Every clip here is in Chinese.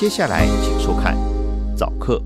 接下来，请收看早课。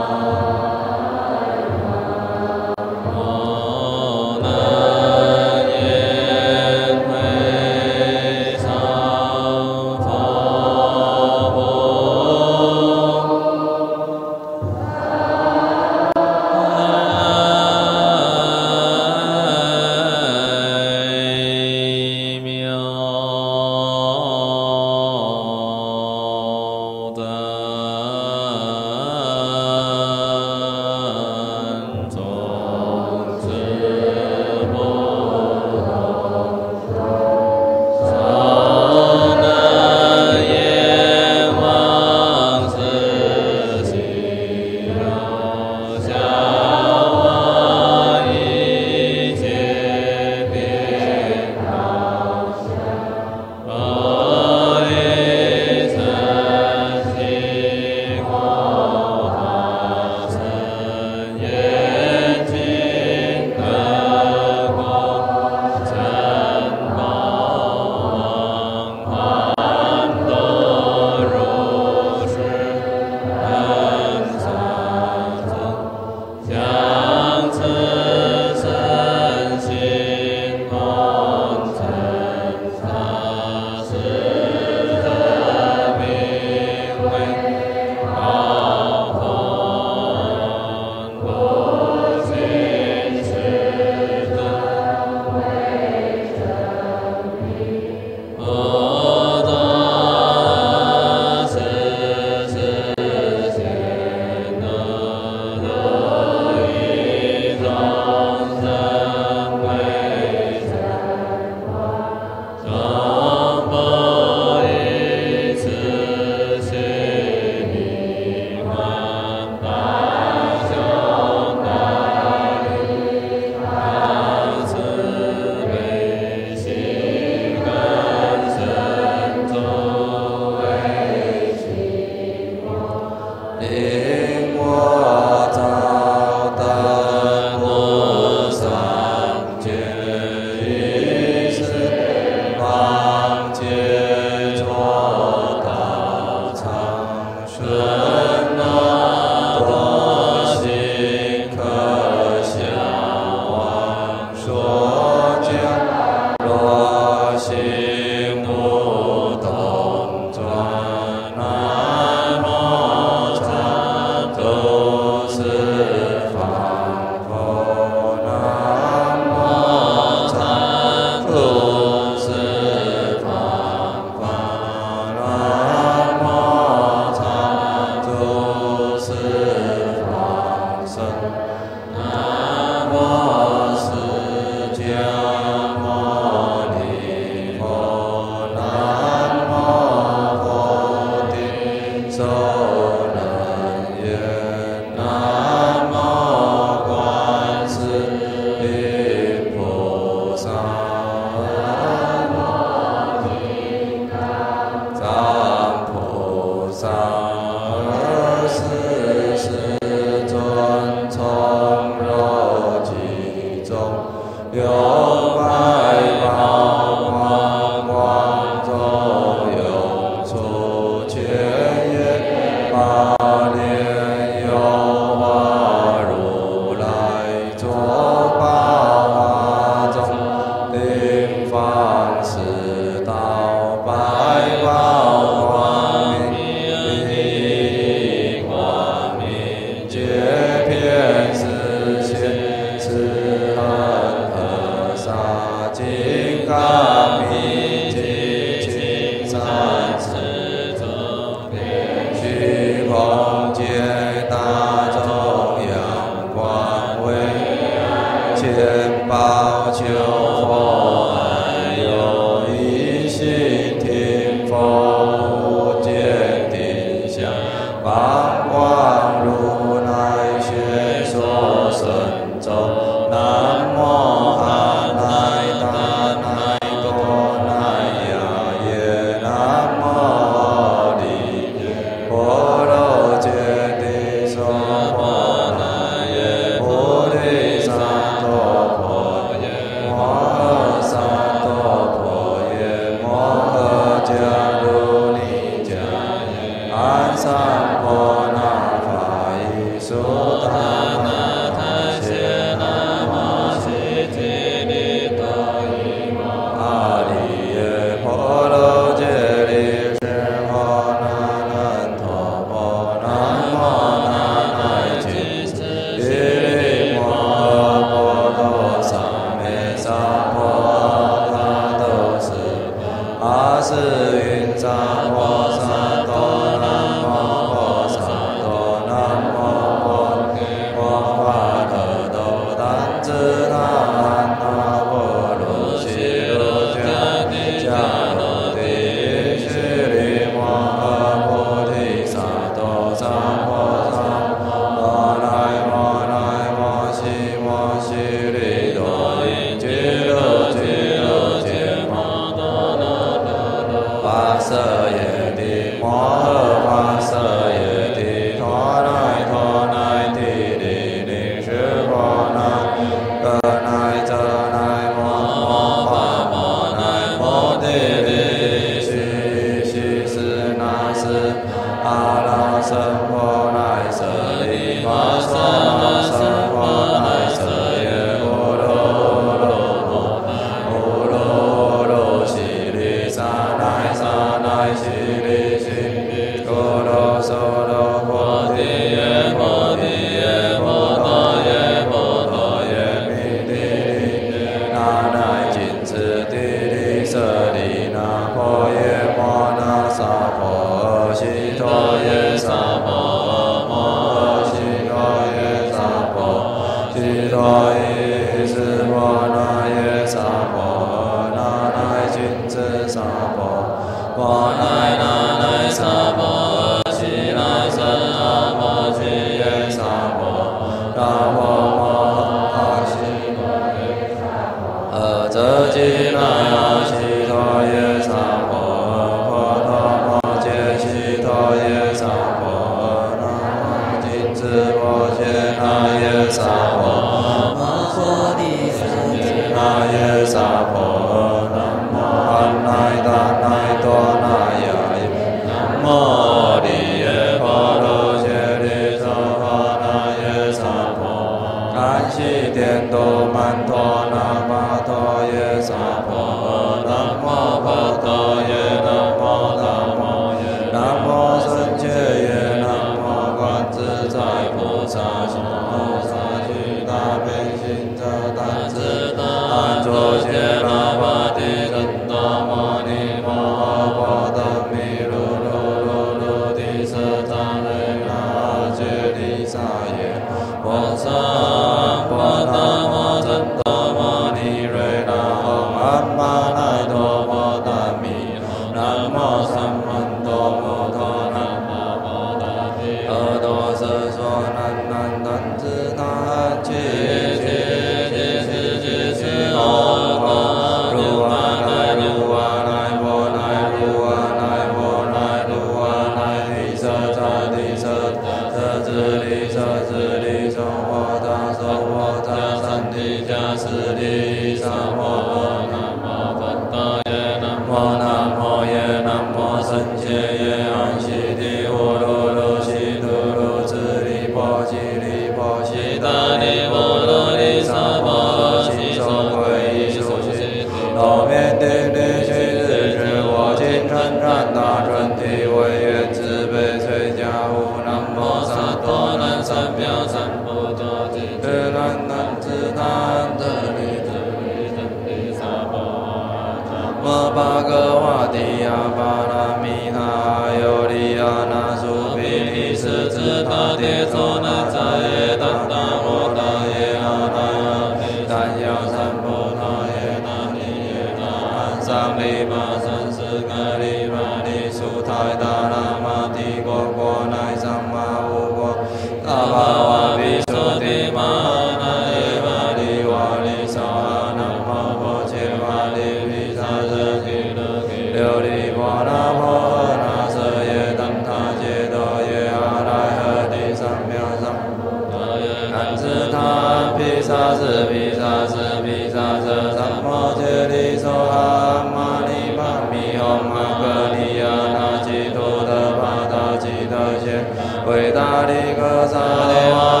伟大的歌声。